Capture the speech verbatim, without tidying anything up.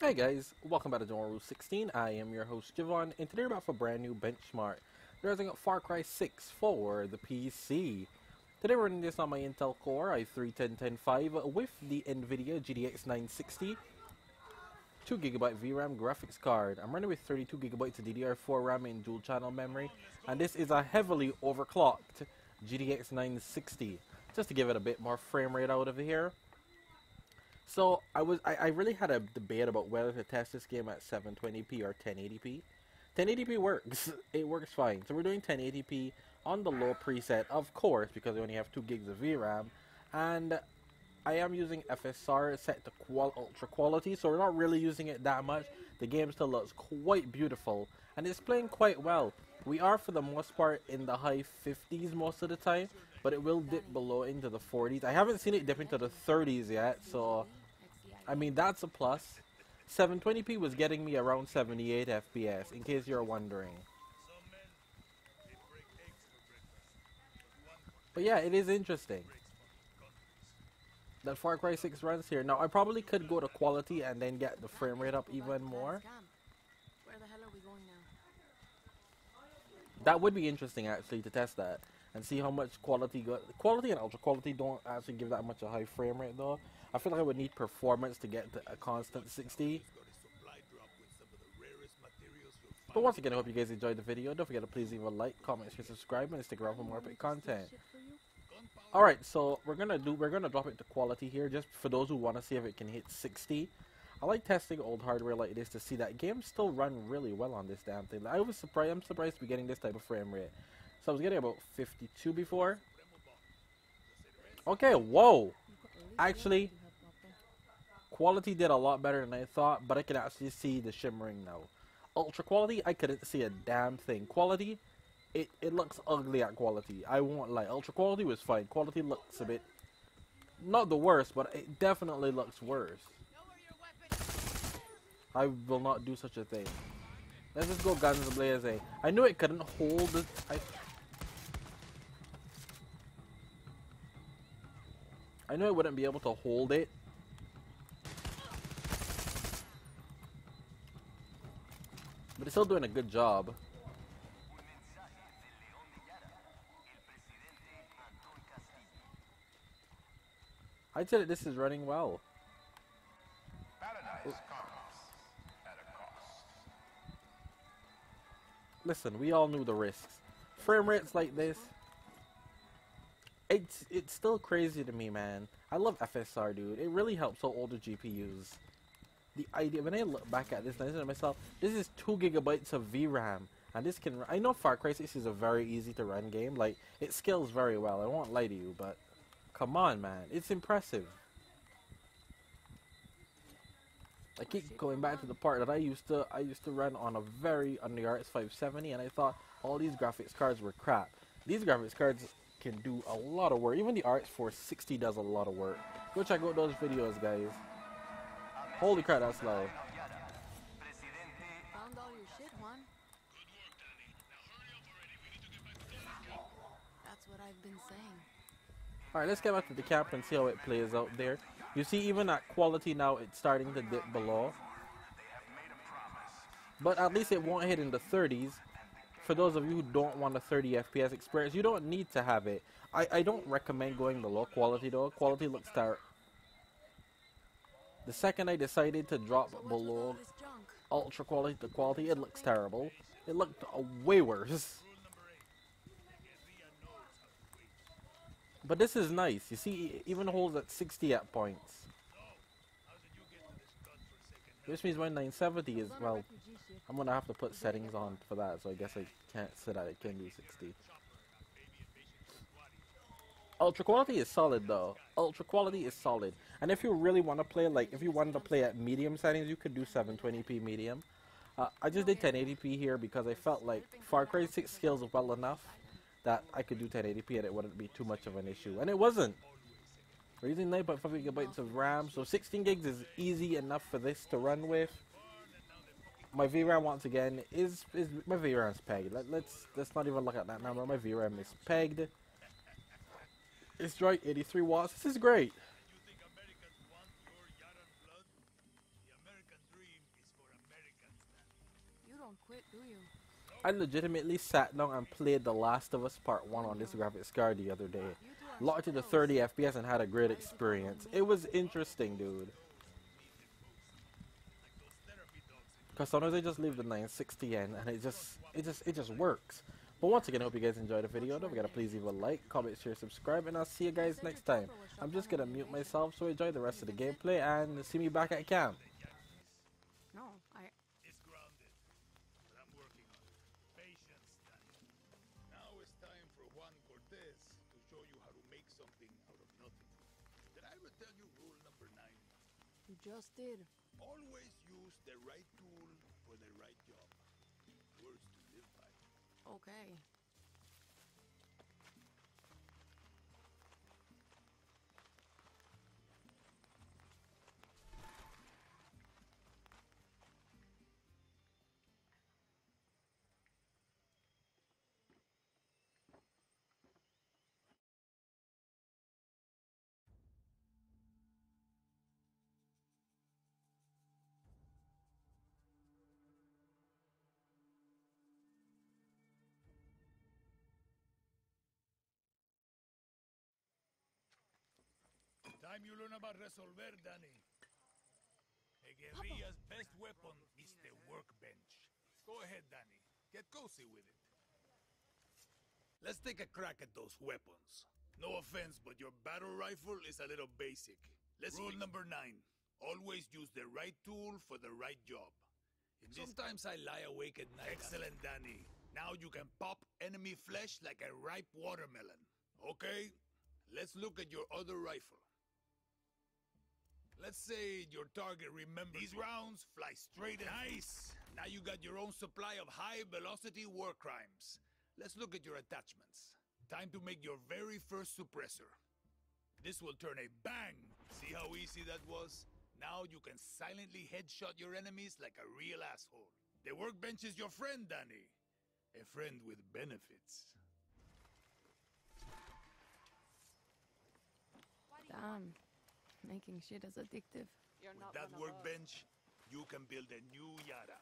Hey guys, welcome back to Jevonrulez sixteen. I am your host Javon, and today we're about for a brand new benchmark. We're using Far Cry six for the P C. Today we're running this on my Intel Core i three ten ten five with the NVIDIA G T X nine sixty two gigabyte V RAM graphics card. I'm running with thirty-two gigabytes of D D R four RAM and dual channel memory, and this is a heavily overclocked G T X nine sixty, just to give it a bit more frame rate out of here. So I was I, I really had a debate about whether to test this game at seven twenty p or ten eighty p. ten eighty p works. It works fine. So we're doing ten eighty p on the low preset, of course, because we only have two gigs of V RAM. And I am using F S R set to qual ultra quality, so we're not really using it that much. The game still looks quite beautiful, and it's playing quite well. We are, for the most part, in the high fifties most of the time, but it will dip below into the forties. I haven't seen it dip into the thirties yet, so I mean, that's a plus. seven twenty p was getting me around seventy-eight F P S, in case you're wondering. But yeah, it is interesting that Far Cry six runs here. Now, I probably could go to quality and then get the frame rate up even more. Where the hell are we going now? That would be interesting, actually, to test that and see how much quality go quality and ultra quality don't actually give that much a high frame rate, though. I feel like I would need performance to get to a constant sixty. But once again, I hope you guys enjoyed the video. Don't forget to please leave a like, comment, share, subscribe, and stick around for more epic content. All right, so we're gonna do we're gonna drop it to quality here, just for those who want to see if it can hit sixty. I like testing old hardware like this to see that games still run really well on this damn thing. I was surprised. I'm surprised to be getting this type of frame rate. So I was getting about fifty-two before. Okay, whoa. Actually, quality did a lot better than I thought, but I can actually see the shimmering now. Ultra quality, I couldn't see a damn thing. Quality, it, it looks ugly at quality. I won't lie. Ultra quality was fine. Quality looks a bit, not the worst, but it definitely looks worse. I will not do such a thing. Let's just go guns blazing. I knew it couldn't hold the... I, I know I wouldn't be able to hold it. But it's still doing a good job. I'd say that this is running well. Paradise comes at a cost. Listen, we all knew the risks. Frame rates like this. It's, it's still crazy to me, man. I love F S R, dude. It really helps out older G P Us. The idea, when I look back at this, and I said to myself, this is two gigabytes of V RAM. And this can, I know Far Cry six is a very easy to run game. Like, it scales very well. I won't lie to you, but come on, man. It's impressive. I keep going back to the part that I used to, I used to run on a very, on the R X five seventy, and I thought all these graphics cards were crap. These graphics cards can do a lot of work. Even the R X four sixty does a lot of work. Go check out those videos, guys. Holy crap, that's loud. Found all your shit, Juan. That's what I've been saying. All right, let's get back to the camp and see how it plays out there. You see, even at quality now, it's starting to dip below. But at least it won't hit in the thirties. For those of you who don't want a thirty F P S experience, you don't need to have it. I, I don't recommend going to low quality though. Quality looks terrible. The second I decided to drop below ultra quality to quality, it looks terrible. It looked uh, way worse. But this is nice. You see, it even holds at sixty at points. Which means my nine seventy is, well, I'm going to have to put settings on for that, so I guess I can't sit at it, can do sixty. Ultra quality is solid, though. Ultra quality is solid. And if you really want to play, like, if you wanted to play at medium settings, you could do seven twenty p medium. Uh, I just did ten eighty p here because I felt like Far Cry six scales well enough that I could do ten eighty p and it wouldn't be too much of an issue. And it wasn't. We're using nine point five gigabytes of RAM, so sixteen gigs is easy enough for this to run with. My V RAM, once again, is, is my V RAM's pegged. Let, let's let's not even look at that number. My V RAM is pegged. It's right, eighty-three watts. This is great. I legitimately sat down and played The Last of Us Part one on this graphics card the other day. Locked it to thirty F P S and had a great experience. It was interesting, dude. Because sometimes they just leave the nine sixty in and it just, it just, it just works. But once again, I hope you guys enjoyed the video. Don't forget to please leave a like, comment, share, subscribe, and I'll see you guys next time. I'm just going to mute myself, so enjoy the rest of the gameplay and see me back at camp. No, I... It's grounded, but I'm working on it. Patience, Daniel. Now it's time for Juan Cortez to show you how to make something out of nothing. Did I ever tell you rule number nine? You just did. Always use the right tool for the right job. Words to live by. Okay. Time you learn about resolver, Danny. A guerrilla's best weapon is the workbench. Go ahead, Danny. Get cozy with it. Let's take a crack at those weapons. No offense, but your battle rifle is a little basic. Let's Rule number nine. Always use the right tool for the right job. In Sometimes I lie awake at night. Excellent, Danny. Now you can pop enemy flesh like a ripe watermelon. Okay, let's look at your other rifle. Let's say your target remembers these rounds fly straight at you. Nice! Now you got your own supply of high-velocity war crimes. Let's look at your attachments. Time to make your very first suppressor. This will turn a bang! See how easy that was? Now you can silently headshot your enemies like a real asshole. The workbench is your friend, Danny. A friend with benefits. Damn. Making shit is addictive. You're not with that workbench, you can build a new Yara.